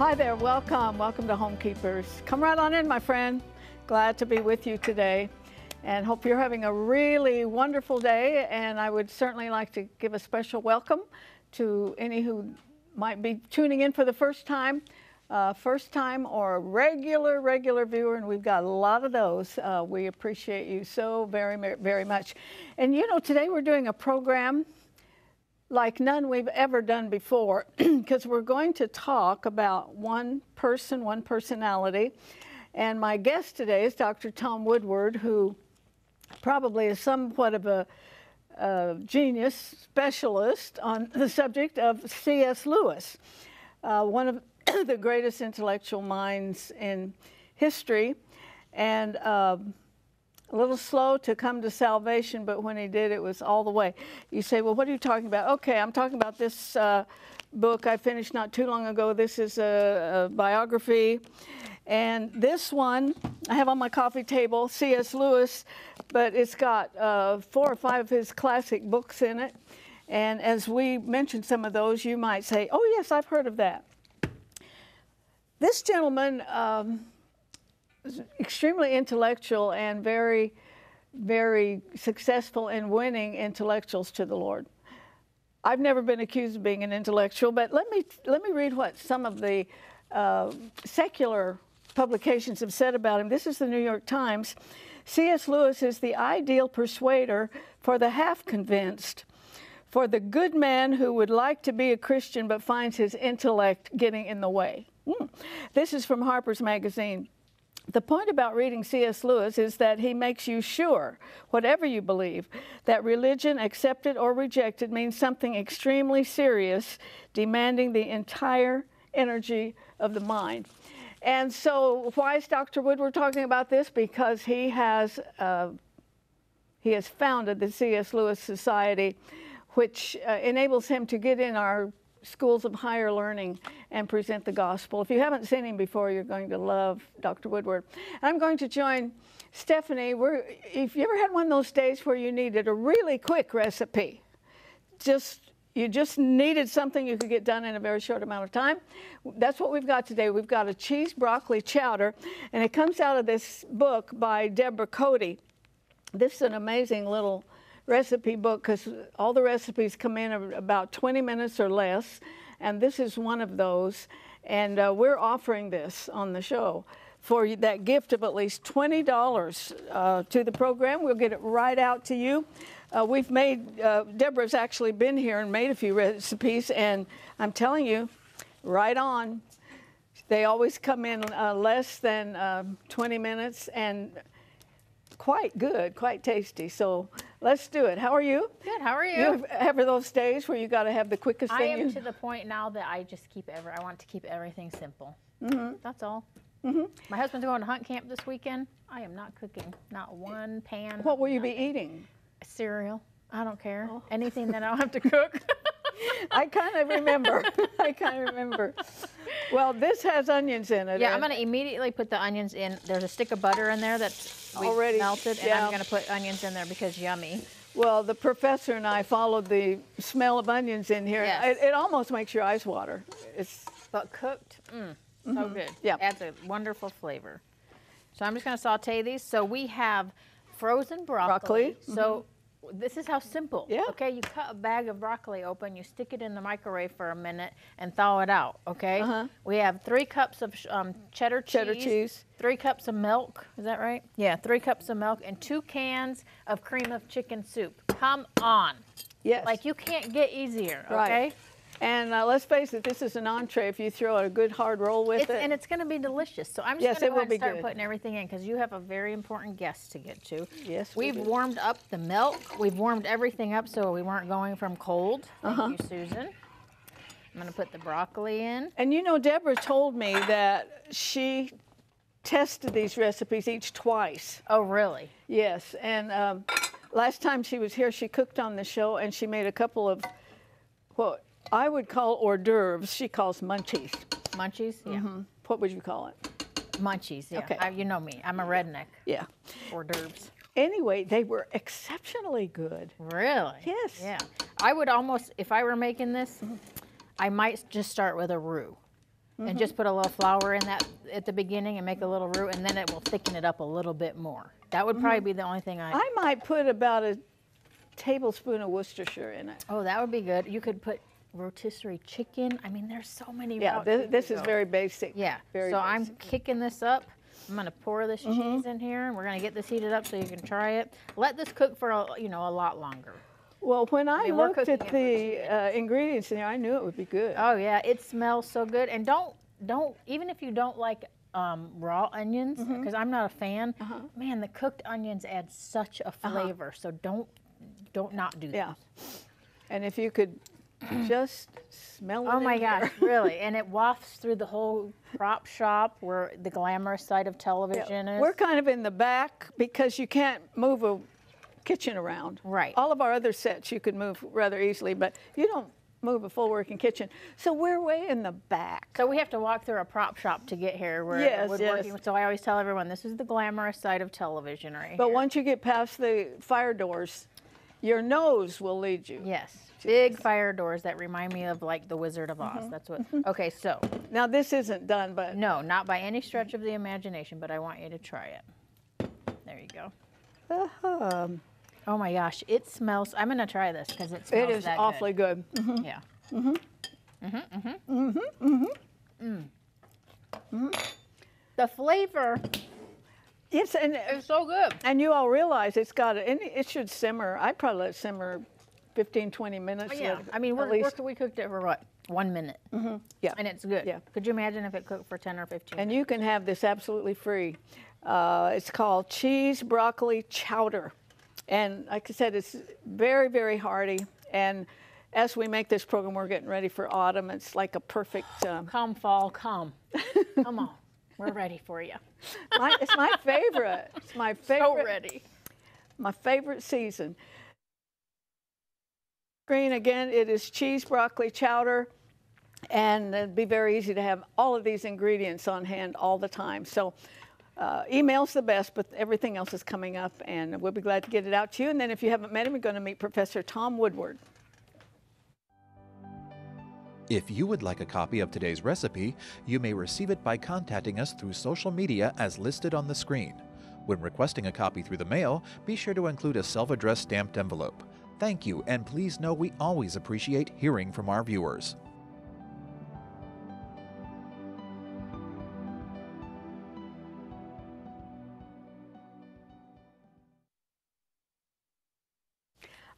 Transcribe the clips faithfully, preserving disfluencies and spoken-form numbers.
Hi there, welcome. Welcome to Homekeepers. Come right on in, my friend. Glad to be with you today. And hope you're having a really wonderful day. And I would certainly like to give a special welcome to any who might be tuning in for the first time, uh, first time or a regular, regular viewer. And we've got a lot of those. Uh, we appreciate you so very, very much. And you know, today we're doing a program like none we've ever done before, because we're going to talk about one person, one personality. And my guest today is Doctor Tom Woodward, who probably is somewhat of a, a genius specialist on the subject of C S Lewis, uh, one of the greatest intellectual minds in history, and uh, a little slow to come to salvation, but when he did, it was all the way. You say, well, what are you talking about? Okay, I'm talking about this uh, book I finished not too long ago. This is a, a biography. And this one I have on my coffee table, C S Lewis, but it's got uh, four or five of his classic books in it. And as we mentioned some of those, you might say, oh, yes, I've heard of that. This gentleman, um, extremely intellectual and very, very successful in winning intellectuals to the Lord. I've never been accused of being an intellectual, but let me let me read what some of the uh, secular publications have said about him. This is the New York Times. C S Lewis is the ideal persuader for the half-convinced, for the good man who would like to be a Christian but finds his intellect getting in the way. Mm. This is from Harper's Magazine. The point about reading C S Lewis is that he makes you sure, whatever you believe, that religion, accepted or rejected, means something extremely serious, demanding the entire energy of the mind. And so why is Doctor Woodward talking about this? Because he has, uh, he has founded the C S Lewis Society, which uh, enables him to get in our schools of higher learning and present the gospel. If you haven't seen him before, you're going to love Doctor Woodward. I'm going to join Stephanie. We're, if you ever had one of those days where you needed a really quick recipe, just you just needed something you could get done in a very short amount of time, that's what we've got today. We've got a cheese broccoli chowder, and it comes out of this book by Deborah Cody. This is an amazing little recipe book, because all the recipes come in about twenty minutes or less, and this is one of those. And uh, we're offering this on the show for that gift of at least twenty dollars uh, to the program. We'll get it right out to you. Uh, we've made, uh, Deborah's actually been here and made a few recipes, and I'm telling you, right on. They always come in uh, less than uh, twenty minutes, and quite good, quite tasty. So let's do it. How are you? Good. How are you? You have those days where you got to have the quickest thing. I am you... to the point now that I just keep ever. I want to keep everything simple. Mm-hmm. That's all. Mm-hmm. My husband's going to hunt camp this weekend. I am not cooking. Not one pan. What will you nothing. be eating? Cereal. I don't care. Oh. Anything that I don't have to cook. I kind of remember. I kind of remember. Well, this has onions in it. Yeah, I'm going to immediately put the onions in. There's a stick of butter in there that's already melted, yeah. And I'm going to put onions in there because yummy. Well, the professor and I followed the smell of onions in here. Yes. It, it almost makes your eyes water. It's but cooked, mm, mm-hmm. So good. Yeah, adds a wonderful flavor. So I'm just going to saute these. So we have frozen broccoli. broccoli. So. Mm-hmm. This is how simple. Yeah. Okay, you cut a bag of broccoli open, you stick it in the microwave for a minute and thaw it out, okay? Uh-huh. We have three cups of um, cheddar, cheddar cheese, cheese, three cups of milk, is that right? Yeah, three cups of milk and two cans of cream of chicken soup. Come on. Yes. Like you can't get easier, okay? Right. And uh, let's face it, this is an entree if you throw a good hard roll with it's, it. And it's going to be delicious. So I'm just yes, going to start good. putting everything in because you have a very important guest to get to. Yes, We've we warmed up the milk. We've warmed everything up so we weren't going from cold. Thank uh-huh. you, Susan. I'm going to put the broccoli in. And you know, Deborah told me that she tested these recipes each twice. Oh, really? Yes. And um, last time she was here, she cooked on the show and she made a couple of, well, I would call hors d'oeuvres. She calls munchies. Munchies? Yeah. Mm-hmm. What would you call it? Munchies, yeah. Okay. I, you know me. I'm a redneck. Yeah. Hors d'oeuvres. Anyway, they were exceptionally good. Really? Yes. Yeah. I would almost, if I were making this, I might just start with a roux. Mm-hmm. And just put a little flour in that at the beginning and make a little roux, and then it will thicken it up a little bit more. That would probably mm-hmm. be the only thing I... I might put about a tablespoon of Worcestershire in it. Oh, that would be good. You could put rotisserie chicken. I mean, there's so many. Yeah, this, this is very basic. Yeah, very so basic. I'm kicking this up. I'm gonna pour this mm-hmm. cheese in here, and we're gonna get this heated up so you can try it. Let this cook for a, you know, a lot longer. Well, when I, I mean, looked at the uh, ingredients in there, I knew it would be good. Oh yeah, it smells so good. And don't, don't even if you don't like um, raw onions, because mm-hmm. I'm not a fan. Uh-huh. Man, the cooked onions add such a flavor. Uh-huh. So don't, don't not do that. Yeah. And if you could just smell it. Oh my gosh, really. And it wafts through the whole prop shop where the glamorous side of television yeah, is. We're kind of in the back because you can't move a kitchen around. Right. All of our other sets you could move rather easily, but you don't move a full working kitchen. So we're way in the back. So we have to walk through a prop shop to get here. Where yes, yes. Working. So I always tell everyone this is the glamorous side of television right But here. Once you get past the fire doors, your nose will lead you. Yes. Big fire doors that remind me of like the Wizard of Oz. Mm-hmm. That's what. Okay, so now this isn't done, but no, not by any stretch of the imagination. But I want you to try it. There you go. Uh-huh. Oh my gosh, it smells. I'm gonna try this because it smells. It is that awfully good. good. Mm-hmm. Yeah. Mhm. Mhm. Mhm. Mhm. Mhm. Mhm. Mhm. The flavor. Yes, and it's so good. And you all realize it's got it. It should simmer. I probably let it simmer fifteen, twenty minutes. Oh, yeah, later, I mean, we're, we're, we cooked it for what? One minute. Mm-hmm. Yeah. And it's good. Yeah. Could you imagine if it cooked for ten or fifteen And minutes? You can have this absolutely free. Uh, it's called cheese broccoli chowder. And like I said, it's very, very hearty. And as we make this program, we're getting ready for autumn. It's like a perfect... Um, come, fall, come. Come on. We're ready for you. My, it's my favorite. It's my favorite. So ready. My favorite season. Green again, it is cheese broccoli chowder, and it'd be very easy to have all of these ingredients on hand all the time. So uh, email's the best, but everything else is coming up, and we'll be glad to get it out to you. And then if you haven't met him, we're going to meet Professor Tom Woodward. If you would like a copy of today's recipe, you may receive it by contacting us through social media as listed on the screen. When requesting a copy through the mail, be sure to include a self-addressed stamped envelope. Thank you, and please know we always appreciate hearing from our viewers.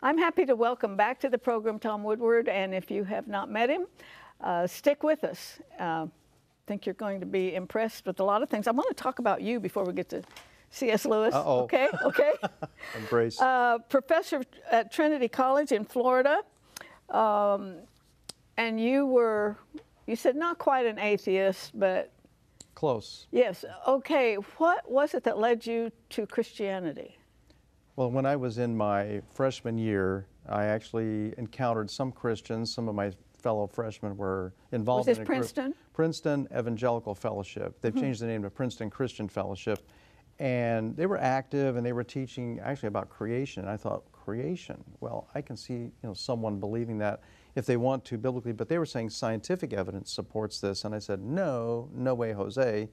I'm happy to welcome back to the program Tom Woodward, and if you have not met him, uh, stick with us. I uh, think you're going to be impressed with a lot of things. I want to talk about you before we get to C S. Lewis. Uh-oh. Okay, okay. Embrace. Uh, professor at Trinity College in Florida, um, and you were, you said not quite an atheist, but... Close. Yes, okay. What was it that led you to Christianity? Well, when I was in my freshman year, I actually encountered some Christians. Some of my fellow freshmen were involved in a group. Was this Princeton? Princeton Evangelical Fellowship. They've mm-hmm. changed the name to Princeton Christian Fellowship. And they were active, and they were teaching actually about creation. And I thought, creation? Well, I can see, you know, someone believing that if they want to biblically, but they were saying scientific evidence supports this. And I said, no, no way, Jose.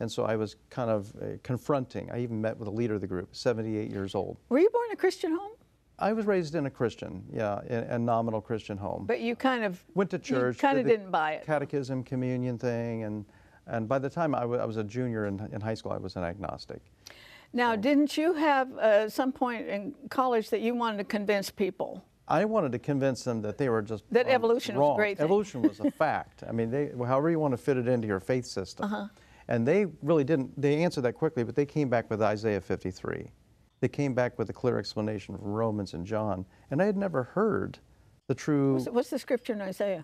And so I was kind of uh, confronting. I even met with a leader of the group, seventy-eight years old. Were you born in a Christian home? I was raised in a Christian, yeah, in a nominal Christian home. But you kind of went to church. You kind of didn't buy it. Catechism, communion thing, and and by the time I, w I was a junior in, in high school, I was an agnostic. Now, so, didn't you have at uh, some point in college that you wanted to convince people? I wanted to convince them that they were just that um, evolution wrong. was a great thing. Evolution was a fact. I mean, they however you want to fit it into your faith system. Uh-huh. And they really didn't, they answered that quickly, but they came back with Isaiah fifty-three. They came back with a clear explanation from Romans and John. And I had never heard the true... What's, what's the scripture in Isaiah?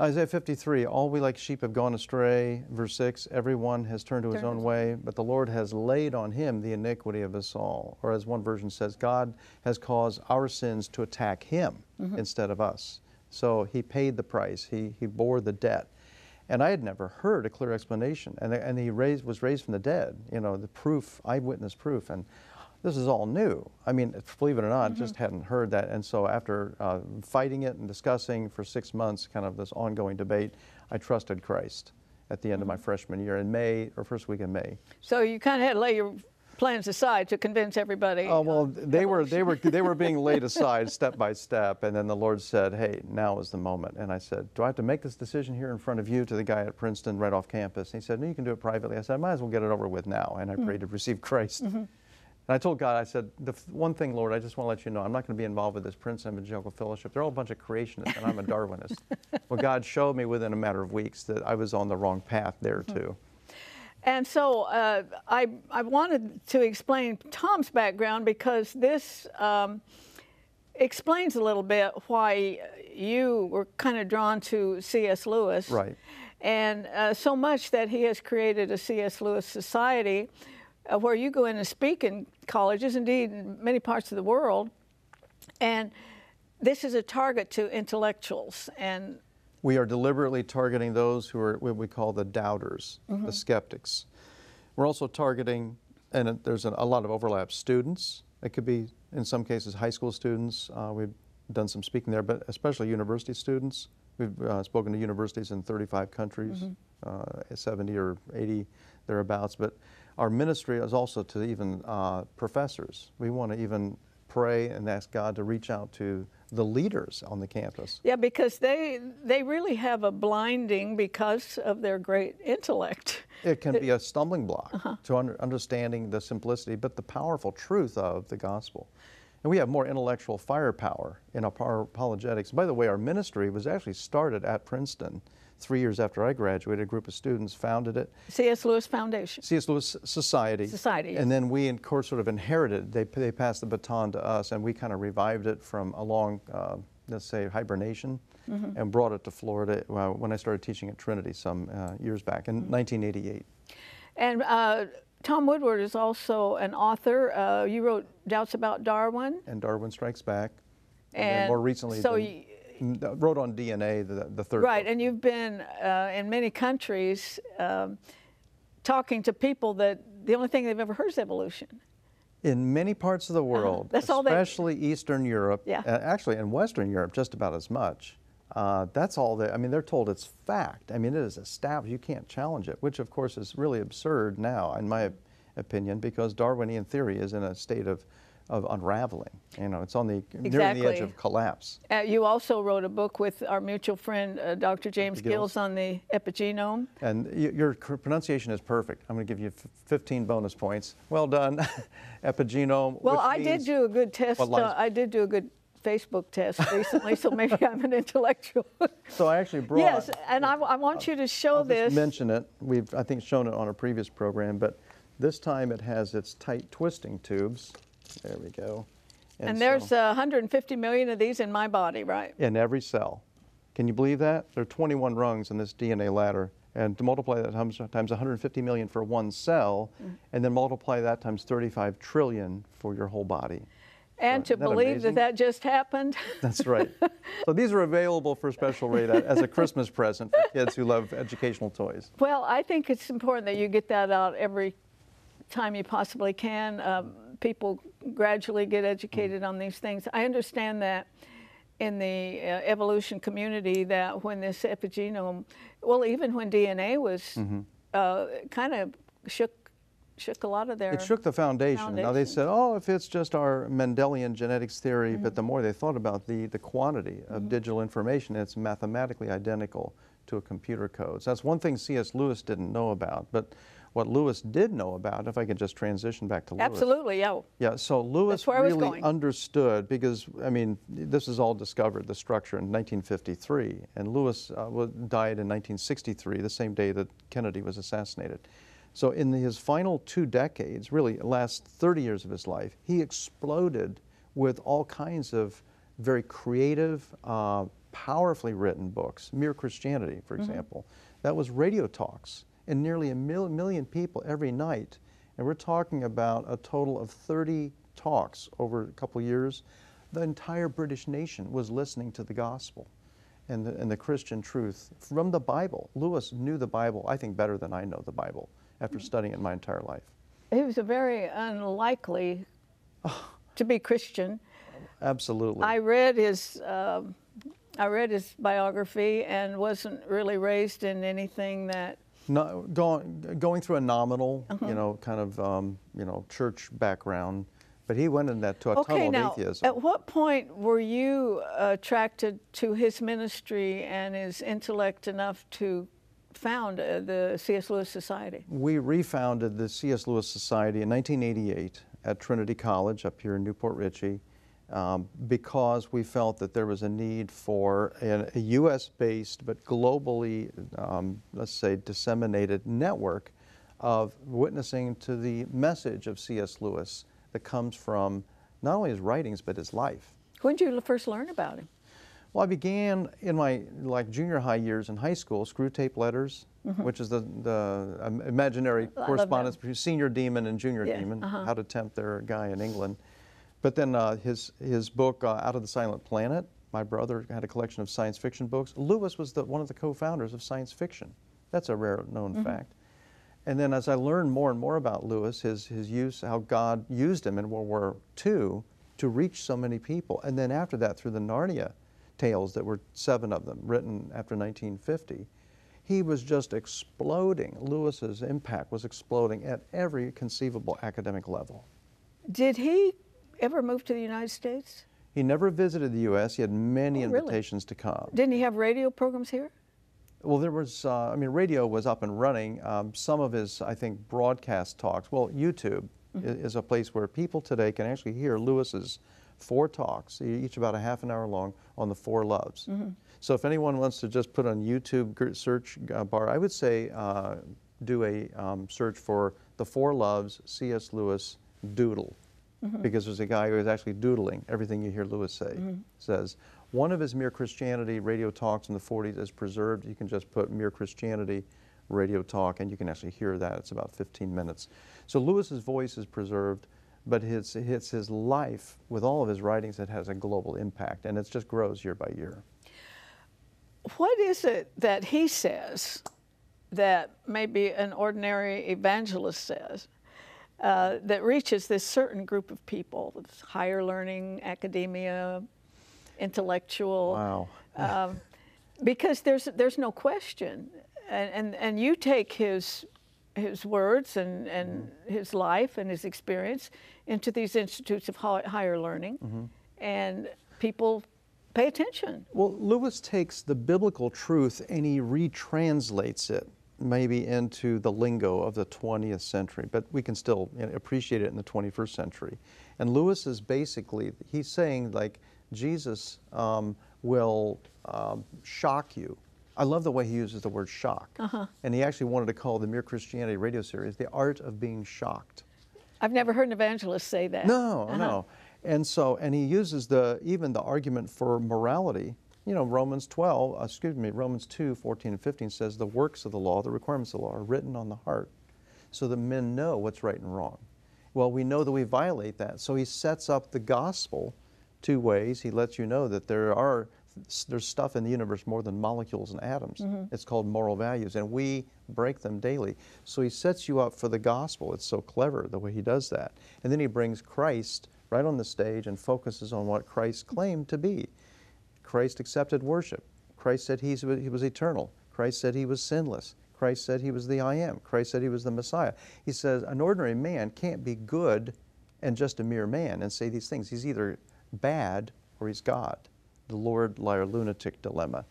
Isaiah fifty-three, all we like sheep have gone astray. Verse six, everyone has turned to his own way, but the Lord has laid on him the iniquity of us all. Or as one version says, God has caused our sins to attack him mm-hmm. instead of us. So he paid the price, he, he bore the debt. And I had never heard a clear explanation. And, and he raised, was raised from the dead, you know, the proof, eyewitness proof. And this is all new. I mean, believe it or not, mm-hmm. just hadn't heard that. And so after uh, fighting it and discussing for six months, kind of this ongoing debate, I trusted Christ. at the end of my freshman year in May, or first week in May. So you kind of had to lay your plans aside to convince everybody. Oh, well, they were, they were, they were being laid aside step by step, and then the Lord said, hey, now is the moment. And I said, do I have to make this decision here in front of you to the guy at Princeton right off campus? And he said, no, you can do it privately. I said, I might as well get it over with now. And I mm-hmm. prayed to receive Christ. Mm-hmm. And I told God, I said, the one thing, Lord, I just want to let you know, I'm not going to be involved with this Princeton Evangelical Fellowship. They're all a bunch of creationists, and I'm a Darwinist. Well, God showed me within a matter of weeks that I was on the wrong path there, mm-hmm. too. And so uh, I, I wanted to explain Tom's background, because this um, explains a little bit why you were kind of drawn to C S. Lewis. Right. And uh, so much that he has created a C S. Lewis Society, where you go in and speak in colleges, indeed in many parts of the world, and this is a target to intellectuals. And we are deliberately targeting those who are what we call the doubters, mm-hmm. the skeptics. We're also targeting, and there's a lot of overlap, students. It could be, in some cases, high school students. Uh, we've done some speaking there, but especially university students. We've uh, spoken to universities in thirty-five countries, mm-hmm. uh, seventy or eighty thereabouts. But our ministry is also to even uh, professors. We want to even pray and ask God to reach out to the leaders on the campus. Yeah, because they they really have a blinding because of their great intellect. It can it, be a stumbling block uh-huh. to un understanding the simplicity, but the powerful truth of the gospel. And we have more intellectual firepower in our apologetics. By the way, our ministry was actually started at Princeton. Three years after I graduated, a group of students founded it. C S. Lewis Foundation. C S. Lewis Society. Society. Yes. And then we, of course, sort of inherited. They, they passed the baton to us, and we kind of revived it from a long, uh, let's say, hibernation, mm-hmm. and brought it to Florida when I started teaching at Trinity some uh, years back in mm-hmm. nineteen eighty-eight. And uh, Tom Woodward is also an author. Uh, you wrote Doubts About Darwin. And Darwin Strikes Back. And, and more recently, so than, wrote on D N A, the, the third. Right, book. And you've been uh, in many countries um, talking to people that the only thing they've ever heard is evolution. In many parts of the world, uh, that's especially all they... Eastern Europe, yeah. uh, actually in Western Europe just about as much. Uh, that's all they, I mean, they're told it's fact. I mean, it is established, you can't challenge it, which of course is really absurd now, in my opinion, because Darwinian theory is in a state of of unraveling. You know, it's on the exactly. near the edge of collapse. Uh, you also wrote a book with our mutual friend, uh, Doctor James Gills, on the epigenome. And your pronunciation is perfect. I'm going to give you fifteen bonus points. Well done. Epigenome. Well, I did do a good test. Uh, I did do a good Facebook test recently, so maybe I'm an intellectual. So I actually brought. Yes, and I, I want you to show I'll this. Just mention it. We've, I think, shown it on a previous program, but this time it has its tight twisting tubes. There we go. And, and there's so, uh, one hundred fifty million of these in my body, right? In every cell. Can you believe that? There are twenty-one rungs in this D N A ladder. And to multiply that times, times one hundred fifty million for one cell, mm-hmm. and then multiply that times thirty-five trillion for your whole body. And so, to believe that that just happened. That's right. So these are available for special rate as a Christmas present for kids who love educational toys. Well, I think it's important that you get that out every time you possibly can. Um, people gradually get educated on these things. I understand that in the uh, evolution community that when this epigenome, well, even when D N A was mm-hmm. uh, kind of shook shook a lot of their... It shook the foundation. foundation. Now they said, oh, if it's just our Mendelian genetics theory, mm-hmm. but the more they thought about the, the quantity of mm-hmm. digital information, it's mathematically identical to a computer code. So that's one thing C S. Lewis didn't know about, but what Lewis did know about, if I could just transition back to Lewis. Absolutely, yeah. Yeah, so Lewis really understood, because, I mean, this is all discovered, the structure, in nineteen fifty-three. And Lewis uh, died in nineteen sixty-three, the same day that Kennedy was assassinated. So in his final two decades, really last thirty years of his life, he exploded with all kinds of very creative, uh, powerfully written books. Mere Christianity, for example. Mm-hmm. That was radio talks. And nearly a mil million people every night. And we're talking about a total of thirty talks over a couple years. The entire British nation was listening to the gospel and the, and the Christian truth from the Bible. Lewis knew the Bible, I think, better than I know the Bible after studying it my entire life. He was a very unlikely to be Christian. Absolutely. I read his... Uh, I read his biography and wasn't really raised in anything that no, going going through a nominal, uh-huh. you know, kind of um, you know, church background, but he went in that to a okay, tunnel now, of atheism. At what point were you attracted to his ministry and his intellect enough to found the C S. Lewis Society? We refounded the C S. Lewis Society in nineteen eighty-eight at Trinity College up here in Newport Richey, um, because we felt that there was a need for a, a U S based but globally, um, let's say, disseminated network of witnessing to the message of C S. Lewis that comes from not only his writings but his life. When did you first learn about him? Well, I began in my like junior high years in high school, screw tape letters, mm-hmm. which is the, the um, imaginary I correspondence between senior demon and junior yeah. demon, uh-huh. how to tempt their guy in England. But then uh, his, his book, uh, Out of the Silent Planet, my brother had a collection of science fiction books. Lewis was the, one of the co-founders of science fiction. That's a rare known mm-hmm. fact. And then as I learned more and more about Lewis, his, his use, how God used him in World War Two to reach so many people. And then after that, through the Narnia tales, that were seven of them written after nineteen fifty, he was just exploding. Lewis's impact was exploding at every conceivable academic level. Did he ever move to the United States? He never visited the U S. He had many oh, invitations really? to come. Didn't he have radio programs here? Well, there was, uh, I mean, radio was up and running. Um, some of his, I think, broadcast talks, well, YouTube mm-hmm. is a place where people today can actually hear Lewis's four talks, each about a half an hour long, on the four loves. Mm-hmm. So if anyone wants to just put on YouTube search bar, I would say uh, do a um, search for the four loves C S. Lewis doodle, mm-hmm. because there's a guy who is actually doodling everything you hear Lewis say. Mm-hmm. Says one of his Mere Christianity radio talks in the forties is preserved. You can just put Mere Christianity radio talk and you can actually hear that. It's about fifteen minutes. So Lewis's voice is preserved, but it's, it's his life with all of his writings that has a global impact, and it just grows year by year. What is it that he says that maybe an ordinary evangelist says uh, that reaches this certain group of people, with higher learning, academia, intellectual? Wow. um, because there's, there's no question, and, and, and you take his his words and, and his life and his experience into these institutes of higher learning, mm-hmm. and people pay attention. Well, Lewis takes the biblical truth and he retranslates it maybe into the lingo of the twentieth century, but we can still appreciate it in the twenty-first century. And Lewis is basically, he's saying like, Jesus um, will um, shock you. I love the way he uses the word shock. Uh-huh. And he actually wanted to call the Mere Christianity radio series The Art of Being Shocked. I've never heard an evangelist say that. No, uh-huh. no. And so, and he uses the, even the argument for morality. You know, Romans twelve, excuse me, Romans two, fourteen and fifteen says the works of the law, the requirements of the law are written on the heart so that men know what's right and wrong. Well, we know that we violate that. So he sets up the gospel two ways. He lets you know that there are there's stuff in the universe more than molecules and atoms. Mm-hmm. It's called moral values, and we break them daily. So he sets you up for the gospel. It's so clever the way he does that. And then he brings Christ right on the stage and focuses on what Christ claimed to be. Christ accepted worship. Christ said he's, he was eternal. Christ said he was sinless. Christ said he was the I Am. Christ said he was the Messiah. He says an ordinary man can't be good and just a mere man and say these things. He's either bad or he's God. The Lord, liar, lunatic dilemma.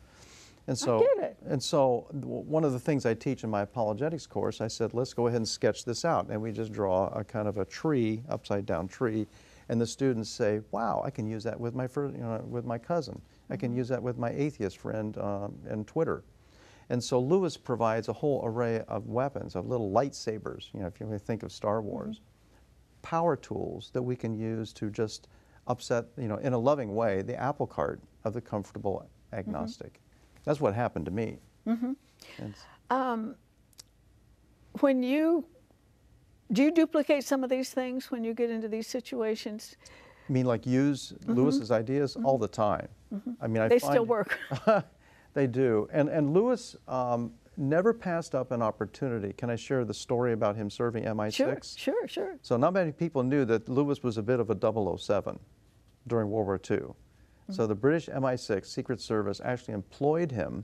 And so, I get it. And so one of the things I teach in my apologetics course, I said, let's go ahead and sketch this out. And we just draw a kind of a tree, upside down tree. And the students say, wow, I can use that with my, first, you know, with my cousin. I can use that with my atheist friend um, and Twitter. And so Lewis provides a whole array of weapons, of little lightsabers, you know, if you really think of Star Wars, mm-hmm. power tools that we can use to just upset, you know, in a loving way, the apple cart of the comfortable agnostic. Mm-hmm. That's what happened to me. Mm-hmm. Um, when you, do you duplicate some of these things when you get into these situations? I mean, like use mm-hmm. Lewis's ideas mm-hmm. all the time. Mm-hmm. I mean, I They find, still work. They do. And, and Lewis um, never passed up an opportunity. Can I share the story about him serving M I six? Sure, sure, sure. So not many people knew that Lewis was a bit of a double oh seven during World War Two. So the British M I six Secret Service actually employed him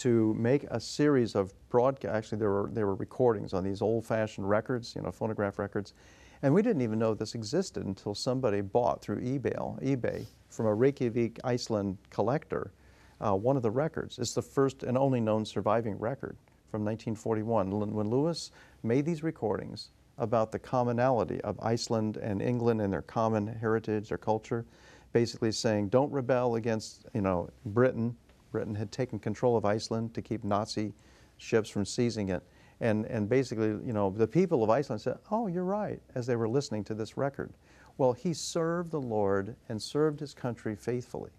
to make a series of broadcast. Actually, there were there were recordings on these old-fashioned records, you know, phonograph records, and we didn't even know this existed until somebody bought through eBay, eBay from a Reykjavik, Iceland collector, uh, one of the records. It's the first and only known surviving record from nineteen forty-one, when Lewis made these recordings about the commonality of Iceland and England and their common heritage, their culture, basically saying, don't rebel against, you know, Britain. Britain had taken control of Iceland to keep Nazi ships from seizing it. And, and basically, you know, the people of Iceland said, oh, you're right, as they were listening to this record. Well, he served the Lord and served his country faithfully.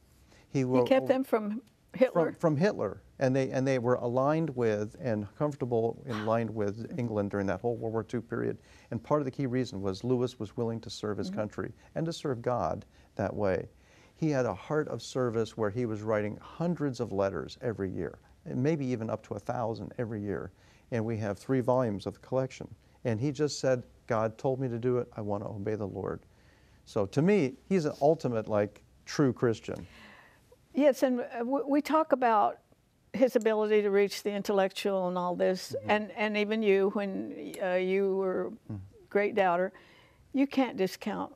He, will, he kept them from Hitler? From, from Hitler. And they, and they were aligned with and comfortable in line with England during that whole World War Two period. And part of the key reason was Lewis was willing to serve his mm-hmm. country and to serve God that way. He had a heart of service where he was writing hundreds of letters every year, and maybe even up to a thousand every year. And we have three volumes of the collection. And he just said, God told me to do it. I want to obey the Lord. So to me, he's an ultimate, like, true Christian. Yes, and we talk about his ability to reach the intellectual and all this, mm-hmm. and, and even you, when uh, you were a great doubter, you can't discount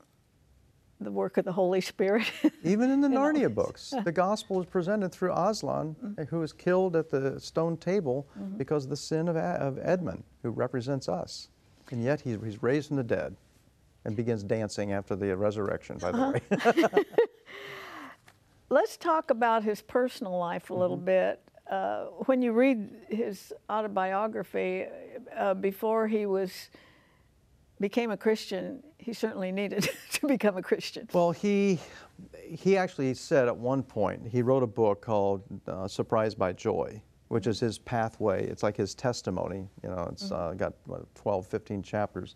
the work of the Holy Spirit. Even in the Narnia books, the gospel is presented through Aslan, mm-hmm. who was killed at the stone table mm-hmm. because of the sin of, of Edmund, who represents us. And yet he's, he's raised from the dead and begins dancing after the resurrection, by uh-huh. the way. Let's talk about his personal life a little mm-hmm. bit. Uh, when you read his autobiography, uh, before he was became a Christian, he certainly needed to become a Christian. Well, he he actually said at one point, he wrote a book called uh, Surprised by Joy, which is his pathway. It's like his testimony. You know, it's mm-hmm. uh, got what, twelve, fifteen chapters.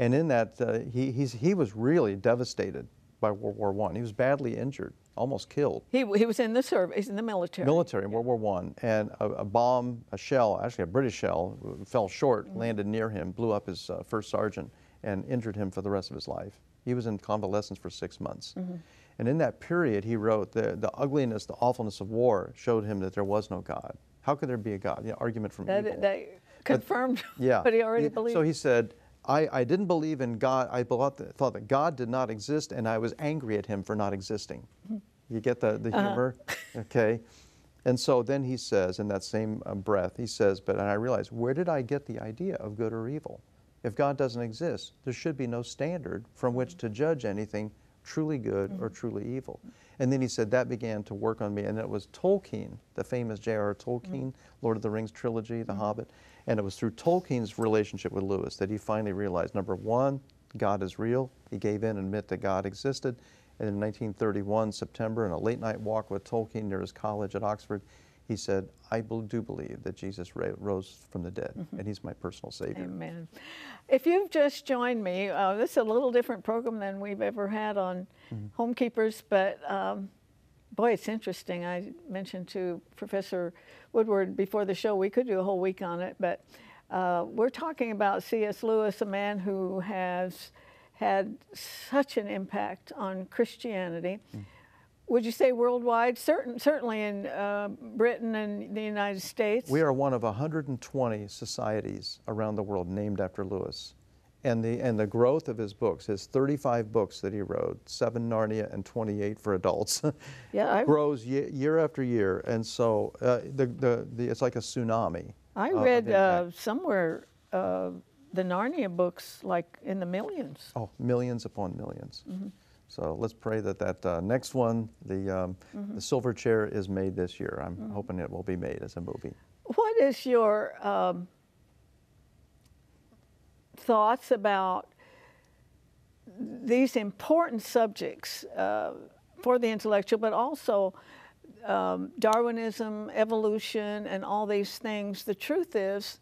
And in that, uh, he, he's, he was really devastated by World War One. He was badly injured, almost killed. He, he was in the service, he's in the military. Military, in yeah. World War One, and a, a bomb, a shell, actually a British shell, fell short, mm-hmm. landed near him, blew up his uh, first sergeant, and injured him for the rest of his life. He was in convalescence for six months. Mm-hmm. And in that period, he wrote, the, the ugliness, the awfulness of war showed him that there was no God. How could there be a God? You know, argument from that, evil. That confirmed but, yeah. what he already he, believed. So he said, I, I didn't believe in God. I thought that, thought that God did not exist, and I was angry at him for not existing. You get the, the humor? Uh-huh. Okay. And so then he says, in that same breath, he says, but and I realized, where did I get the idea of good or evil? If God doesn't exist, there should be no standard from which to judge anything truly good mm-hmm. or truly evil. And then he said, that began to work on me. And it was Tolkien, the famous J R R Tolkien, mm-hmm. Lord of the Rings trilogy, The mm-hmm. Hobbit. And it was through Tolkien's relationship with Lewis that he finally realized, number one, God is real. He gave in and admitted that God existed. And in nineteen thirty-one, September, in a late night walk with Tolkien near his college at Oxford, he said, I do believe that Jesus rose from the dead, mm-hmm. and he's my personal Savior. Amen. If you've just joined me, uh, this is a little different program than we've ever had on mm-hmm. homekeepers, but um, boy, it's interesting. I mentioned to Professor Woodward before the show, we could do a whole week on it, but uh, we're talking about C S Lewis, a man who has had such an impact on Christianity. Mm-hmm. Would you say worldwide? Certain, certainly in uh, Britain and the United States. We are one of one hundred twenty societies around the world named after Lewis. And the, and the growth of his books, his thirty-five books that he wrote, seven Narnia and twenty-eight for adults, yeah, I, grows ye year after year. And so uh, the, the, the, it's like a tsunami. I read uh, somewhere uh, the Narnia books like in the millions. Oh, millions upon millions. Mm-hmm. So let's pray that that uh, next one, the, um, mm-hmm. the Silver Chair, is made this year. I'm mm-hmm. hoping it will be made as a movie. What is your um, thoughts about these important subjects uh, for the intellectual, but also um, Darwinism, evolution, and all these things? The truth is,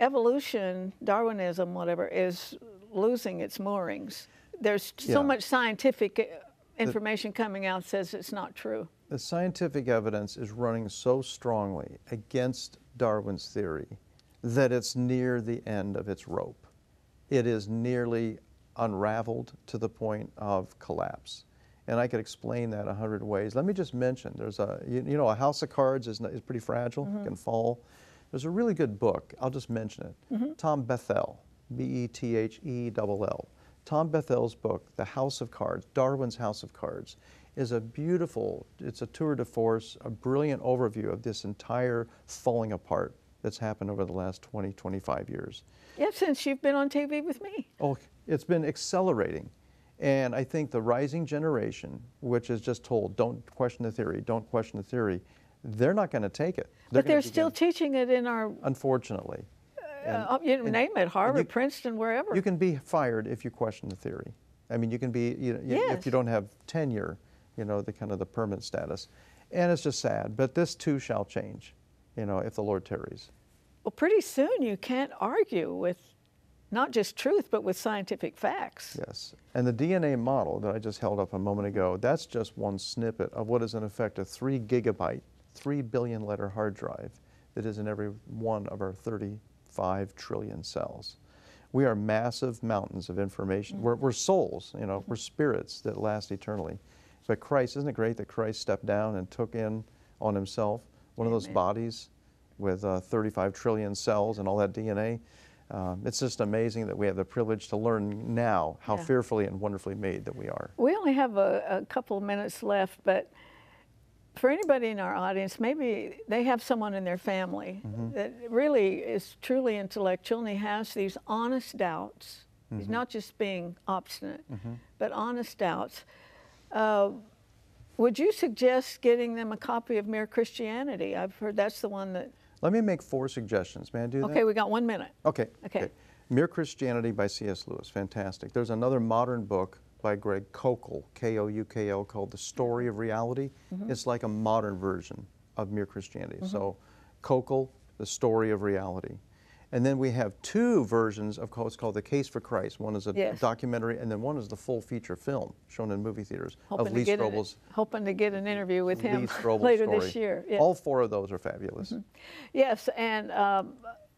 evolution, Darwinism, whatever, is losing its moorings. There's yeah. so much scientific information the, coming out says it's not true. The scientific evidence is running so strongly against Darwin's theory that it's near the end of its rope. It is nearly unraveled to the point of collapse. and I could explain that a hundred ways. Let me just mention, there's a, you, you know, a house of cards is, is pretty fragile, mm-hmm. can fall. There's a really good book, I'll just mention it, mm-hmm. Tom Bethel, B E T H E L L. Tom Bethel's book, The House of Cards, Darwin's House of Cards, is a beautiful, it's a tour de force, a brilliant overview of this entire falling apart that's happened over the last twenty, twenty-five years. Yeah, since you've been on T V with me. Oh, it's been accelerating. And I think the rising generation, which is just told, don't question the theory, don't question the theory, they're not gonna take it. They're but they're still begin. teaching it in our... Unfortunately. And, uh, you and, name it, Harvard, you, Princeton, wherever. You can be fired if you question the theory. I mean, you can be, you know, yes. if you don't have tenure, you know, the kind of the permanent status. And it's just sad, but this too shall change, you know, if the Lord tarries. Well, pretty soon you can't argue with not just truth, but with scientific facts. Yes, and the D N A model that I just held up a moment ago, that's just one snippet of what is in effect a three gigabyte, three billion letter hard drive that is in every one of our thirty-five trillion cells. We are massive mountains of information. Mm-hmm. We're, we're souls, you know, mm-hmm. we're spirits that last eternally. But Christ, isn't it great that Christ stepped down and took in on himself one Amen. of those bodies with uh, thirty-five trillion cells and all that D N A? Um, it's just amazing that we have the privilege to learn now how yeah. fearfully and wonderfully made that we are. We only have a, a couple of minutes left, but for anybody in our audience, maybe they have someone in their family mm-hmm. that really is truly intellectual and he has these honest doubts. Mm-hmm. He's not just being obstinate, mm-hmm. but honest doubts. Uh, would you suggest getting them a copy of Mere Christianity? I've heard that's the one that... Let me make four suggestions. May I do that? Okay, we got one minute. Okay. Okay. okay. Mere Christianity by C S Lewis, fantastic. There's another modern book by Greg Koukl, K O U K L, called The Story of Reality. Mm-hmm. It's like a modern version of Mere Christianity. Mm-hmm. So Koukl, The Story of Reality. And then we have two versions of what's called The Case for Christ. One is a yes. documentary, and then one is the full feature film shown in movie theaters hoping of Lee Strobel's. An, hoping to get an interview with him later story. this year. Yes. All four of those are fabulous. Mm-hmm. Yes, and um,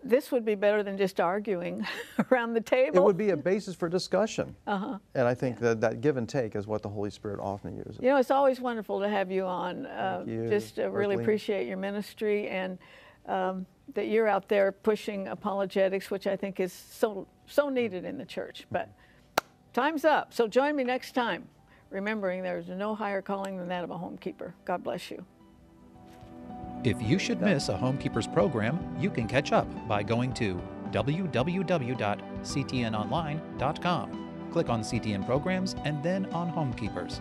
this would be better than just arguing around the table. It would be a basis for discussion. Uh-huh. And I think yeah. that, that give and take is what the Holy Spirit often uses. You know, it's always wonderful to have you on. Uh, Thank you. Just uh, really appreciate your ministry and um, that you're out there pushing apologetics, which I think is so, so needed in the church. But time's up. So join me next time, remembering there's no higher calling than that of a homekeeper. God bless you. If you should miss a Homekeepers program, you can catch up by going to w w w dot c t n online dot com. Click on C T N Programs and then on Homekeepers.